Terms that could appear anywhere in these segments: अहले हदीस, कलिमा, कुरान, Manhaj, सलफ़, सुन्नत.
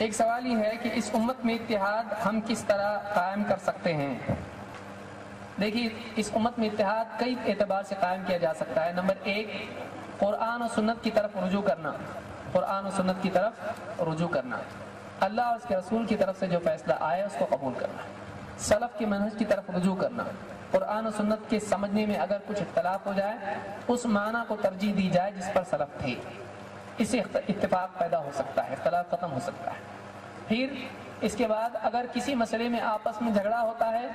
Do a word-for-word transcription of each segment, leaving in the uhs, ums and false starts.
एक सवाल ये है कि इस उम्मत में इत्तेहाद हम किस तरह कायम कर सकते हैं। देखिए, इस उम्मत में इत्तेहाद कई एतबार से कायम किया जा सकता है। नंबर एक, कुरान और सुन्नत की तरफ रुजू करना, कुरान और सुन्नत की तरफ रुजू करना, अल्लाह और उसके रसूल की तरफ से जो फैसला आया उसको कबूल करना, सलफ़ के मनहज की तरफ रुजू करना। कुरान और सुन्नत के समझने में अगर कुछ इख्तलाफ हो जाए उस माना को तरजीह दी जाए जिस पर सलफ़ थे, इससे इत्तिफाक पैदा हो सकता है, इख्तलाफ ख़त्म हो सकता है। फिर इसके बाद अगर किसी मसले में आपस में झगड़ा होता है,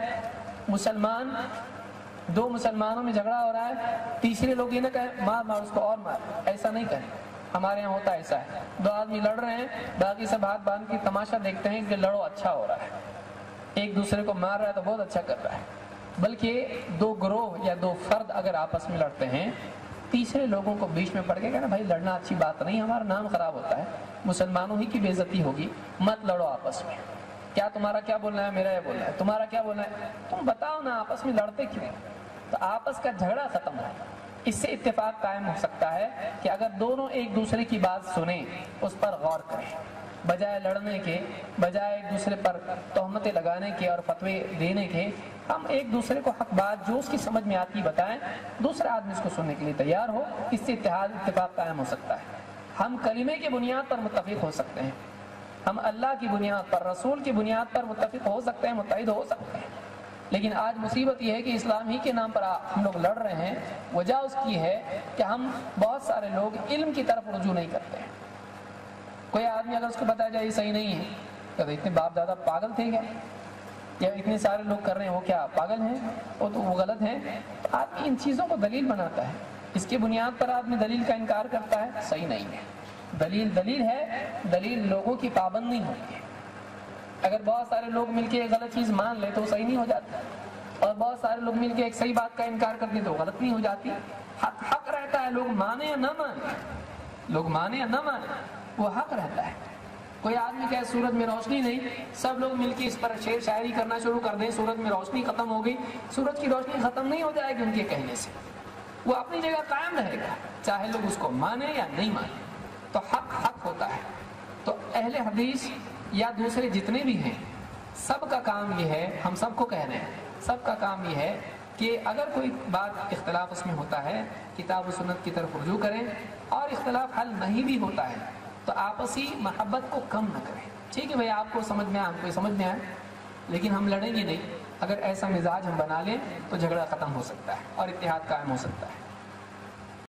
मुसलमान दो मुसलमानों में झगड़ा हो रहा है, तीसरे लोग ये ना कहें मार मार उसको और मार, ऐसा नहीं कहें। हमारे यहाँ होता ऐसा है, दो आदमी लड़ रहे हैं, बाकी सब हाथ बांध के तमाशा देखते हैं कि लड़ो अच्छा हो रहा है, एक दूसरे को मार रहा है तो बहुत अच्छा कर रहा है। बल्कि दो ग्रोह या दो फर्द अगर आपस में लड़ते हैं, तीसरे लोगों को बीच में पड़ के कहना भाई लड़ना अच्छी बात नहीं, हमारा नाम खराब होता है, मुसलमानों ही की बेइज्जती होगी, मत लड़ो आपस में, क्या तुम्हारा क्या बोलना है, मेरा ये बोलना है, तुम्हारा क्या बोलना है, तुम बताओ ना आपस में लड़ते क्यों। तो आपस का झगड़ा खत्म हो, इससे इत्तेफाक कायम हो सकता है कि अगर दोनों एक दूसरे की बात सुने, उस पर गौर करें, बजाय लड़ने के, बजाय एक दूसरे पर तोहमतें लगाने के और फतवे देने के, हम एक दूसरे को हक बात जो उसकी समझ में आती बताएं, दूसरा आदमी उसको सुनने के लिए तैयार हो, इससे इत्तेहाद इत्तेफाक कायम हो सकता है। हम कलिमे की बुनियाद पर मुत्तफिक हो सकते हैं, हम अल्लाह की बुनियाद पर, रसूल की बुनियाद पर मुत्तफिक हो सकते हैं, मुत्तहिद हो सकते हैं। लेकिन आज मुसीबत यह है कि इस्लाम ही के नाम पर हम लोग लड़ रहे हैं। वजह उसकी है कि हम बहुत सारे लोग इल्म की तरफ रुजू नहीं करते हैं। कोई आदमी अगर उसको बताया जाए ये सही नहीं है, तो इतने बाप दादा पागल थे क्या, या इतने सारे लोग कर रहे हैं वो क्या पागल हैं, वो तो वो गलत हैं। तो आदमी इन चीज़ों को दलील बनाता है, इसके बुनियाद पर आदमी दलील का इनकार करता है, सही नहीं है। दलील दलील है, दलील लोगों की पाबंद नहीं होती है। अगर बहुत सारे लोग मिलके एक गलत चीज़ मान ले तो सही नहीं हो जाती, और बहुत सारे लोग मिलके एक सही बात का इनकार कर दे तो गलत नहीं हो जाती। हक हक रहता है, लोग माने या ना माने, लोग माने या ना माने, वो हक रहता है। कोई आदमी कहे सूरज में रोशनी नहीं, सब लोग मिलके इस पर शेर शायरी करना शुरू कर दें, सूरज में रोशनी खत्म हो गई, सूरज की रोशनी खत्म नहीं हो जाएगी उनके कहने से, वो अपनी जगह कायम रहेगा चाहे लोग उसको माने या नहीं माने। तो हक हक होता है। तो अहले हदीस या दूसरे जितने भी हैं, सबका काम यह है, हम सबको कह रहे हैं, सबका काम यह है कि अगर कोई बात इख्तलाफ उसमें होता है, किताब और सुन्नत की तरफ रुजू करें, और इख्तलाफ हल नहीं भी होता है तो आपसी मोहब्बत को कम न करें। ठीक है भाई, आपको समझ में आया, हमको समझ में आया, लेकिन हम लड़ेंगे नहीं। अगर ऐसा मिजाज हम बना लें तो झगड़ा ख़त्म हो सकता है और इत्तेहाद कायम हो सकता है।